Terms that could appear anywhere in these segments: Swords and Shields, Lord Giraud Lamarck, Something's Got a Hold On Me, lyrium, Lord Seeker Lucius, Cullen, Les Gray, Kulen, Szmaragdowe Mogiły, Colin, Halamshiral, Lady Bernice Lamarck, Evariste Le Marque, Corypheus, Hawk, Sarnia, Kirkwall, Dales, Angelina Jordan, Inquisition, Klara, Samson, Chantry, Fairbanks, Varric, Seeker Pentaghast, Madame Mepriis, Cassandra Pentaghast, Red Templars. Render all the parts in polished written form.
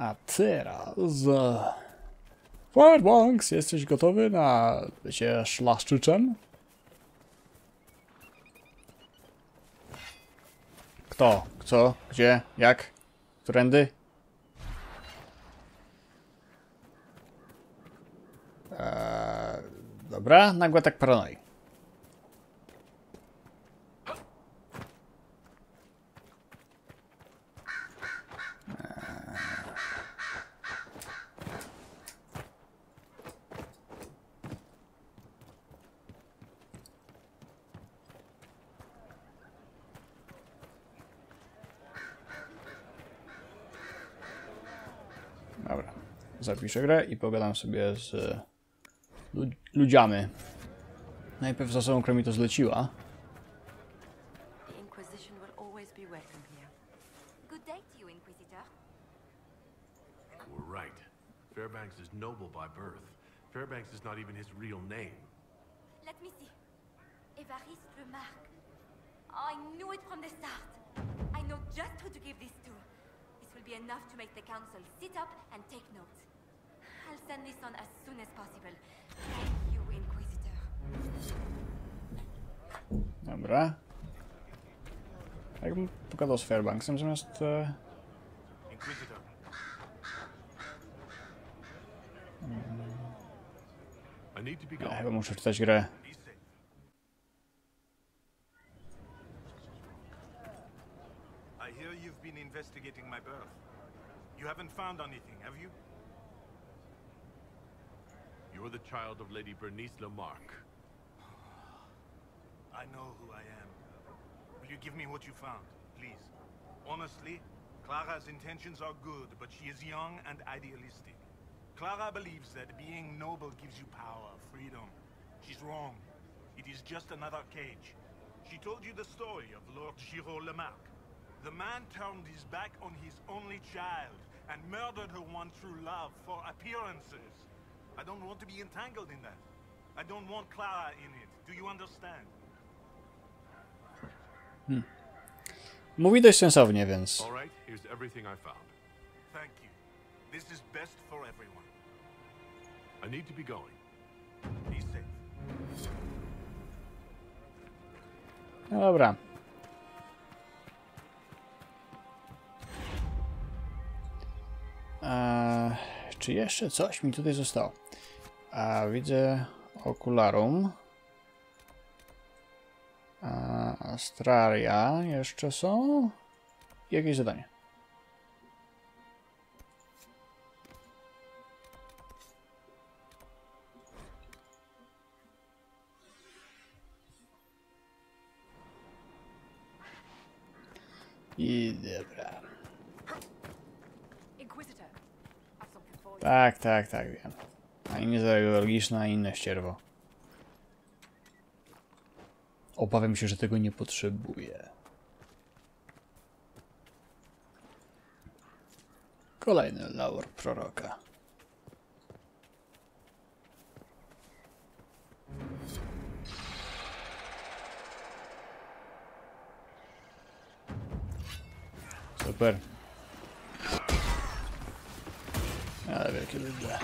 A teraz... Firebanks, jesteś gotowy na bycie szlachczyczem? Kto? Co? Gdzie? Jak? Którędy? Dobra, nagły atak paranoi. Dobra, zapiszę grę i pogadam sobie z ludziami. Najpierw za sobą Kremi to zleciła. Fairbanks is noble by birth. Fairbanks is not even his real name. Let me see. Evariste Le Marque. I knew it from the start. I know just who to give this to. This will be enough to make the council sit up and take notes. I'll send this on as soon as possible. Thank you, Inquisitor. Dobra. Jakbym pogadał z Fairbanksem zamiast... Inquisitor. Ja chyba muszę czytać grę. I hear you've been investigating my birth. You haven't found anything, have you? You're the child of Lady Bernice Lamarck. I know who I am. Will you give me what you found, please? Honestly, Clara's intentions are good, but she is young and idealistic. Clara believes that being noble gives you power, freedom. She's wrong. It is just another cage. She told you the story of Lord Giraud Lamarck. The man turned his back on his only child and murdered her one true love for appearances. I don't want to be entangled in that. I don't want Clara in it. Do you understand? Mówi dość sensownie, więc. All right, here's everything I found. Thank you. This is best for everyone. I need to be going. Be safe. No dobra. Czy jeszcze coś mi tutaj zostało? Widzę okularum. Astraria jeszcze są. Jakieś zadanie. I dobra. Tak, tak, tak, wiem. Ani niezareologiczna, ani inne ścierwo. Obawiam się, że tego nie potrzebuję. Kolejny laur proroka. Super. Ale wielkie ludzie.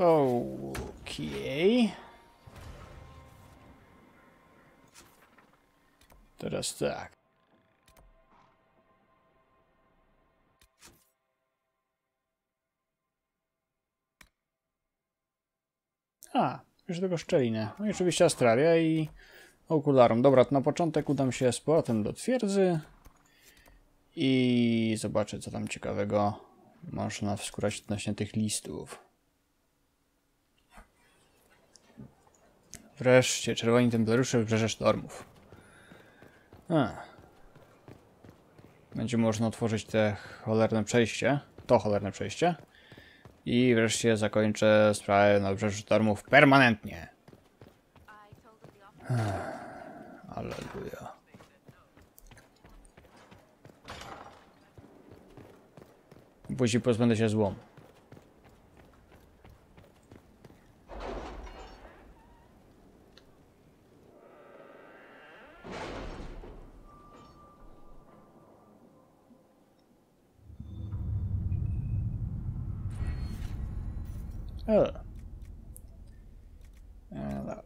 Okej. Teraz tak. Już tego szczelinę. No i oczywiście Astralia i okularum. Dobra, to na początek udam się z powrotem do twierdzy i zobaczę, co tam ciekawego można wskórać odnośnie tych listów. Wreszcie, czerwoni templariusze wybrzeże sztormów. Będzie można otworzyć te cholerne przejście. To cholerne przejście. I wreszcie zakończę sprawę na brzegu darmów permanentnie. Alleluja. Później pozbędę się złom.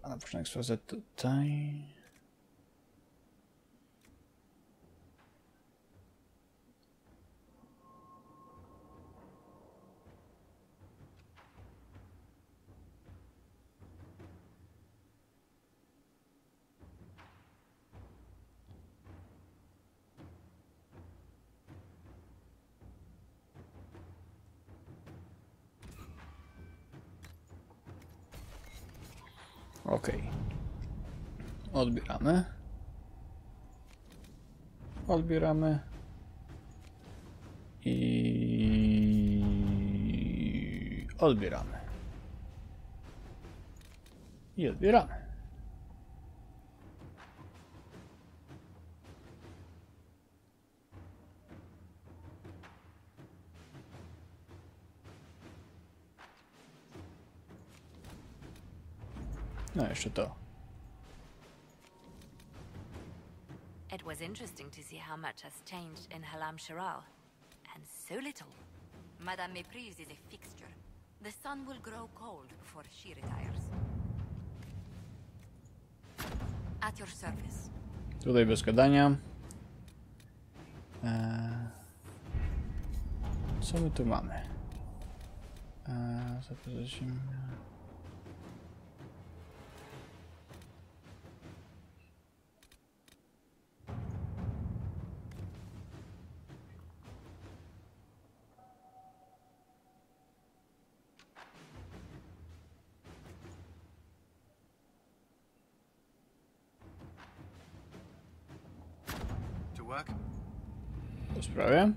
Na początek sprawdzę tutaj. Okej. Odbieramy. Odbieramy. I... odbieramy. I odbieramy. No, jeszcze to. It was interesting to see how much has changed in Halamshiral, and so little. Madame Mepriis is a fixture. The sun will grow cold before she retires. At your service. Tutaj bez gadania. Co my tu mamy? Zapraszam. To sprawię.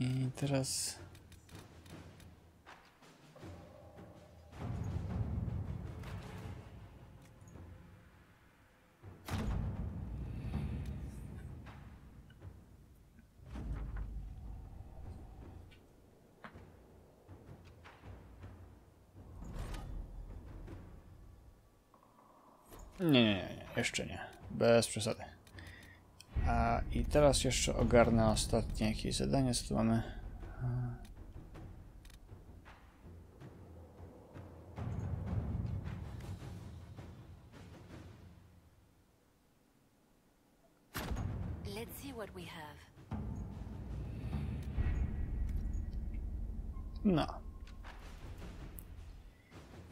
I teraz... Nie, jeszcze nie. Bez przesady. I teraz jeszcze ogarnę ostatnie jakieś zadanie, co tu mamy. No.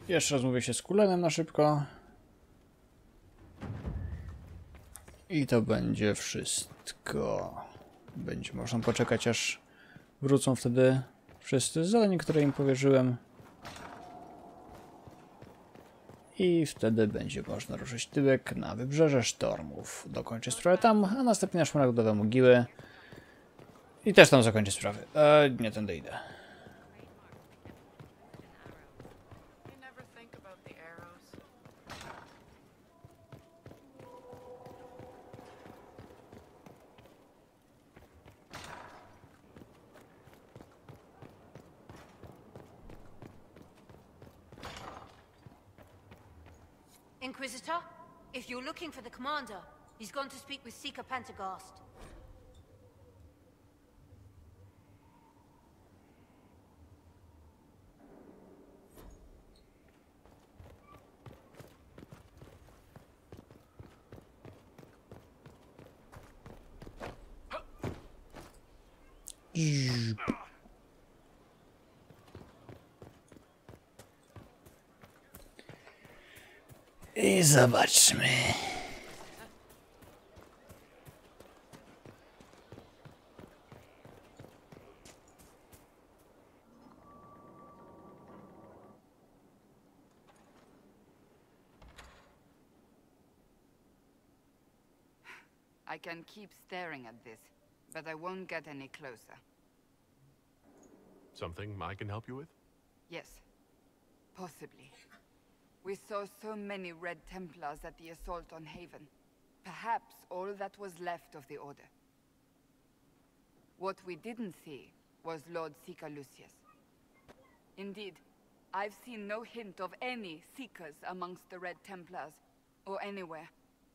Jeszcze rozmówię się z Kulenem na szybko. I to będzie wszystko. Będzie można poczekać, aż wrócą wtedy wszyscy z zadań, które im powierzyłem. I wtedy będzie można ruszyć tyłek na wybrzeże sztormów. Dokończę sprawę tam, a następnie na Szmaragdowe Mogiły. I też tam zakończę sprawy. Nie tędy idę. Inquisitor, if you're looking for the commander, he's gone to speak with Seeker Pentaghast. I zobaczmy. I can keep staring at this, but I won't get any closer. Something I can help you with? Yes. Possibly. We saw so many Red Templars at the assault on Haven. Perhaps all that was left of the Order. What we didn't see was Lord Seeker Lucius. Indeed, I've seen no hint of any Seekers amongst the Red Templars, or anywhere.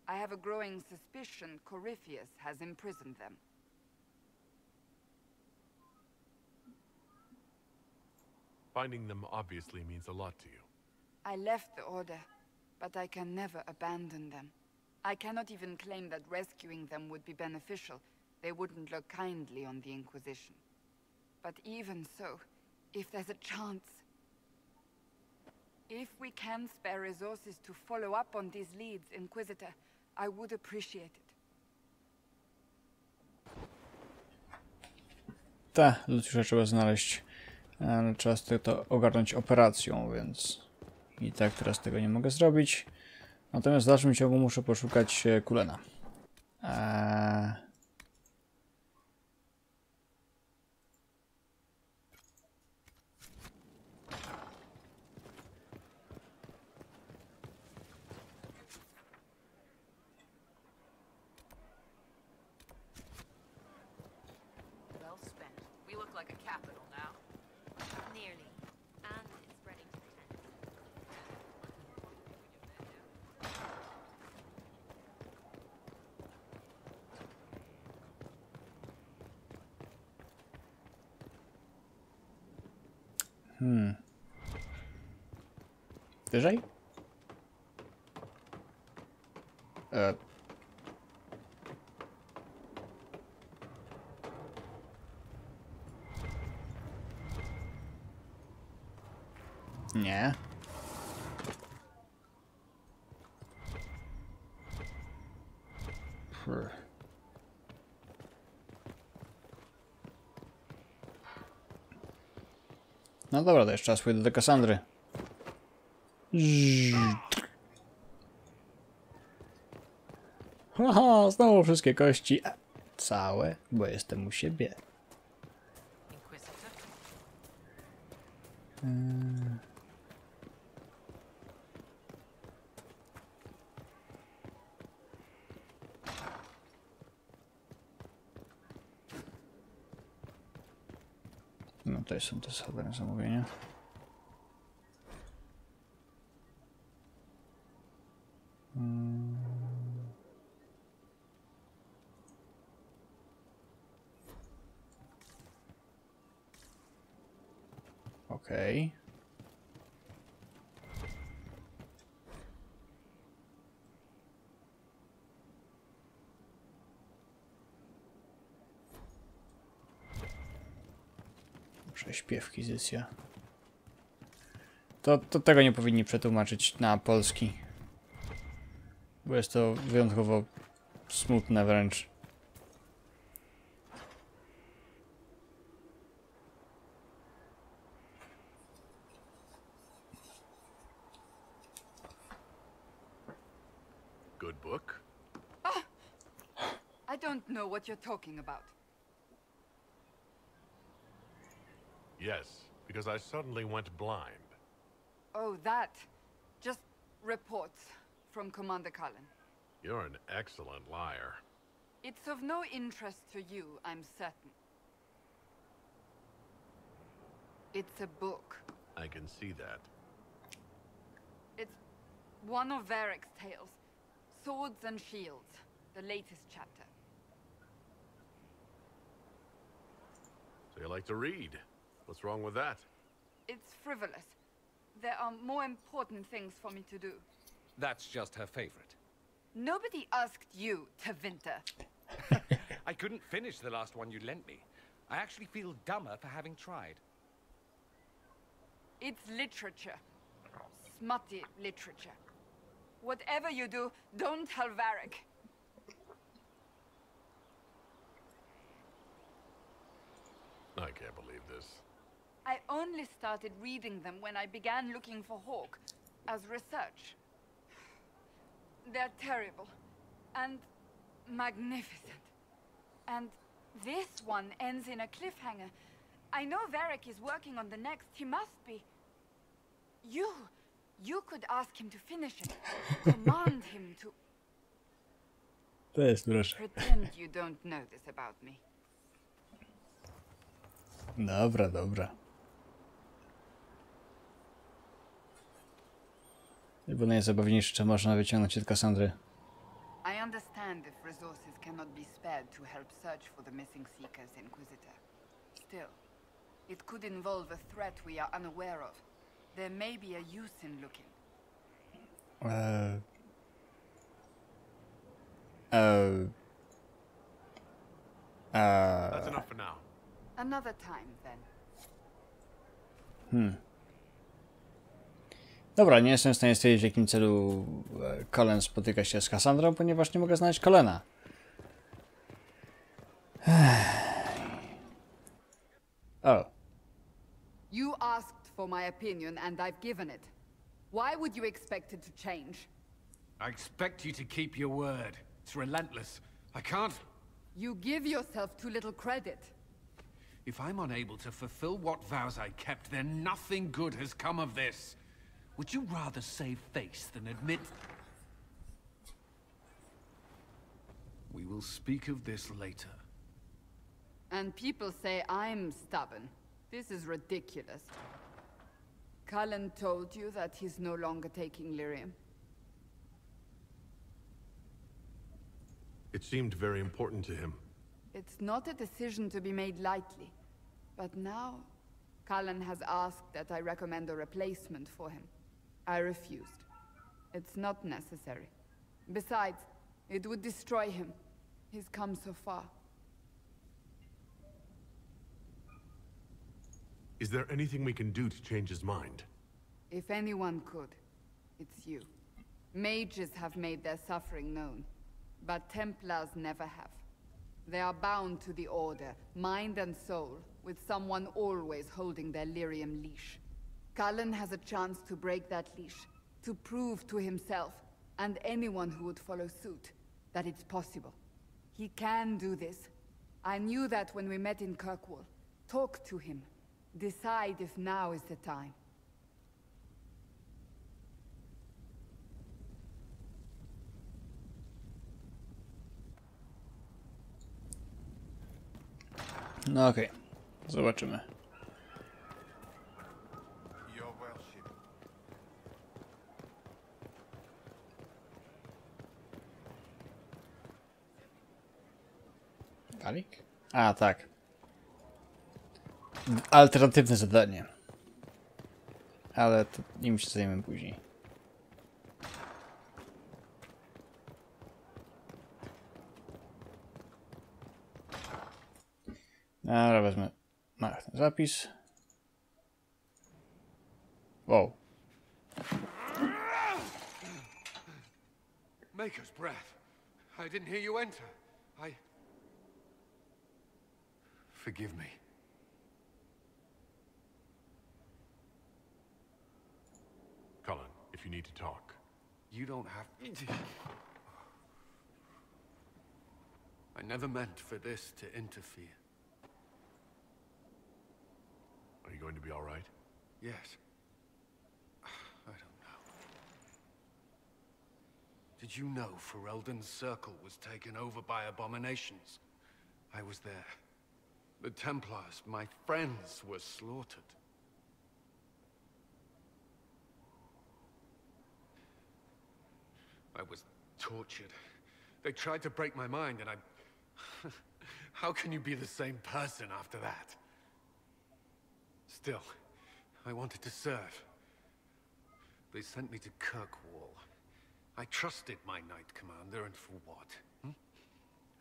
I have a growing suspicion Corypheus has imprisoned them. Finding them obviously means a lot to you. I left the Order, but I can never abandon them. I cannot even claim that rescuing them would be beneficial. They wouldn't look kindly on the Inquisition. But even so, if there's a chance... If we can spare resources to follow up on these leads, Inquisitor, I would appreciate it. Ta, Luciusa trzeba znaleźć. Ale trzeba to ogarnąć operacją, więc... I tak teraz tego nie mogę zrobić. Natomiast w dalszym ciągu muszę poszukać Kulena. Wyżej? Nie. No dobra, to jeszcze raz pójdę do Kassandry. Haha, znowu wszystkie kości. Całe, bo jestem u siebie. No tutaj są te same zamówienia. Okej. Muszę śpiewki zyskać. To tego nie powinni przetłumaczyć na polski. Bo jest to wyjątkowo smutne wręcz. What you're talking about. Yes, because I suddenly went blind. Oh, that. Just reports from Commander Cullen. You're an excellent liar. It's of no interest to you, I'm certain. It's a book. I can see that. It's one of Varric's tales. Swords and Shields, the latest chapter. So you like to read. What's wrong with that? It's frivolous. There are more important things for me to do. That's just her favorite. Nobody asked you to winter. I couldn't finish the last one you lent me. I actually feel dumber for having tried. It's literature. Smutty literature. Whatever you do, don't tell Varric. I can't believe this. I only started reading them when I began looking for Hawk as research. They're terrible. And Magnificent. And this one ends in a cliffhanger. I know Varric is working on the next. He must be. You could ask him to finish it. Command him to... To jest proszę. Pretend you don't know this about me. Dobra, dobra. Bo najzabawniejsze, czy można wyciągnąć od Cassandry. I understand if resources cannot be spared to help search for the missing seekers, Inquisitor. Still, it could involve a threat we are unaware of. There may be a use in looking. That's enough for now. Another time, then. Dobra, nie jestem w stanie stwierdzić, w jakim celu Colin spotyka się z Cassandrą, ponieważ nie mogę znaleźć Colina. Oh. You asked for my opinion and I've given it. Why would you expect it to change? I expect you to keep your word. It's relentless. I can't... You give yourself too little credit. If I'm unable to fulfill what vows I kept, then nothing good has come of this. Would you rather save face than admit... We will speak of this later. And people say I'm stubborn. This is ridiculous. Cullen told you that he's no longer taking lyrium. It seemed very important to him. It's not a decision to be made lightly. But now, Cullen has asked that I recommend a replacement for him. I refused. It's not necessary. Besides, it would destroy him. He's come so far. Is there anything we can do to change his mind? If anyone could, it's you. Mages have made their suffering known, but Templars never have. They are bound to the Order, mind and soul, with someone always holding their lyrium leash. Cullen has a chance to break that leash, to prove to himself, and anyone who would follow suit, that it's possible. He can do this. I knew that when we met in Kirkwall. Talk to him. Decide if now is the time. No okej, zobaczymy. Varric? A, tak. Alternatywne zadanie. Ale to nim się zajmiemy później. Dobra, wezmę na ten zapis. Wow. Maker's breath. I didn't hear you enter. I... Forgive me. Cullen, if you need to talk. You don't have to. I never meant for this to interfere. Are you going to be all right? Yes. I don't know. Did you know Ferelden's circle was taken over by abominations? I was there. The Templars, my friends, were slaughtered. I was tortured. They tried to break my mind and I... How can you be the same person after that? Still, I wanted to serve. They sent me to Kirkwall. I trusted my Knight Commander, and for what?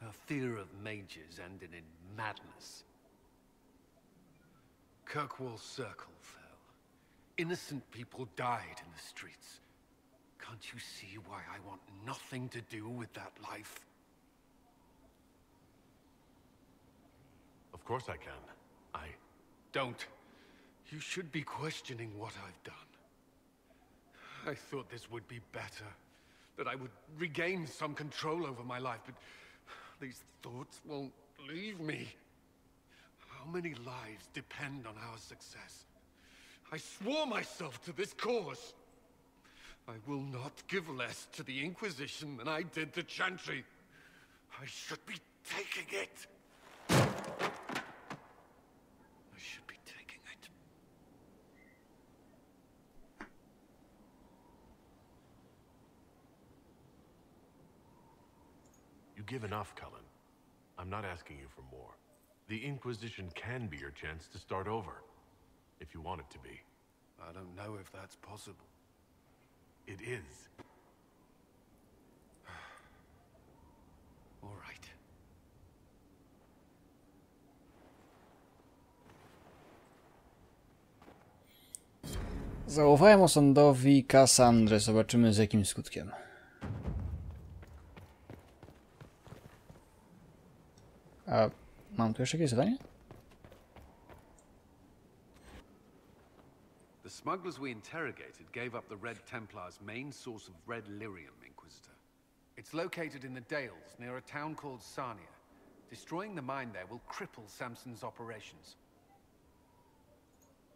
Her fear of mages ended in madness. Kirkwall's circle fell. Innocent people died in the streets. Can't you see why I want nothing to do with that life? Of course I can. I don't. You should be questioning what I've done. I thought this would be better, that I would regain some control over my life, but These thoughts won't leave me. How many lives depend on our success? I swore myself to this cause. I will not give less to the Inquisition than I did the Chantry. I should be taking it. You've given enough, Cullen. I'm not asking you for more. The Inquisition can be your chance to start over, if you want it to be. I don't know if that's possible. It is. All right. Zaufałem osądowi Kassandry. Zobaczymy z jakim skutkiem. A mam tu jeszcze jakieś zadanie? The smugglers we interrogated gave up the Red Templar's main source of red lyrium, Inquisitor. It's located in the Dales, near a town called Sarnia. Destroying the mine there will cripple Samson's operations.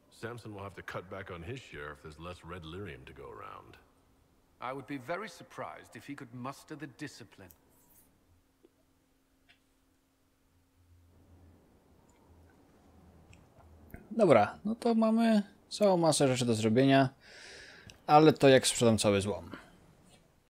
Samson will have to cut back on his share if there's less red lyrium to go around. I would be very surprised if he could muster the discipline. Dobra, no to mamy całą masę rzeczy do zrobienia, ale to jak sprzedam cały złom.